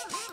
You